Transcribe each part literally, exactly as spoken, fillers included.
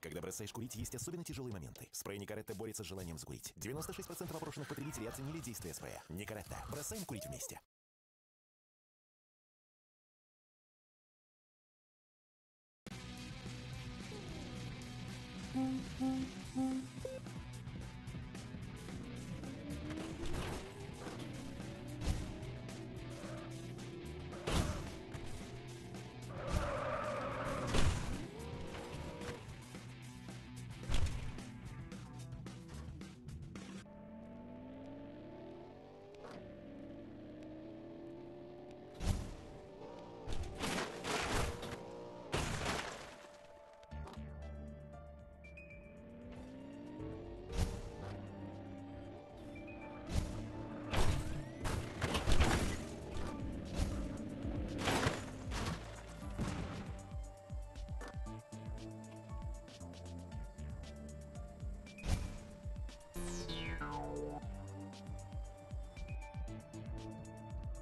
Когда бросаешь курить, есть особенно тяжелые моменты. Спрей Никоретта борется с желанием закурить. девяносто шесть процентов опрошенных потребителей оценили действие спрея. Никоретта. Бросаем курить вместе.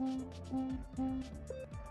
Thank you.